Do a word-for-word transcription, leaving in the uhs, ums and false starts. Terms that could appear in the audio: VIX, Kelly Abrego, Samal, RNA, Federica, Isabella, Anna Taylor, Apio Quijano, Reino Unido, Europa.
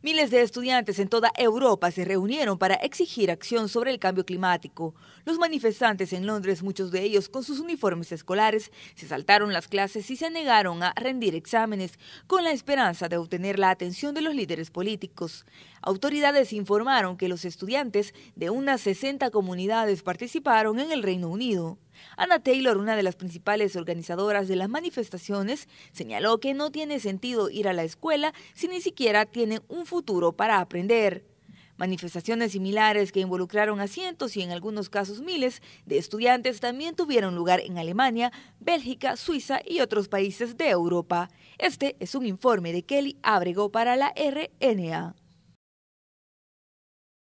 Miles de estudiantes en toda Europa se reunieron para exigir acción sobre el cambio climático. Los manifestantes en Londres, muchos de ellos con sus uniformes escolares, se saltaron las clases y se negaron a rendir exámenes con la esperanza de obtener la atención de los líderes políticos. Autoridades informaron que los estudiantes de unas sesenta comunidades participaron en el Reino Unido. Anna Taylor, una de las principales organizadoras de las manifestaciones, señaló que no tiene sentido ir a la escuela si ni siquiera tienen un futuro para aprender. Manifestaciones similares que involucraron a cientos y en algunos casos miles de estudiantes también tuvieron lugar en Alemania, Bélgica, Suiza y otros países de Europa. Este es un informe de Kelly Abrego para la R N A.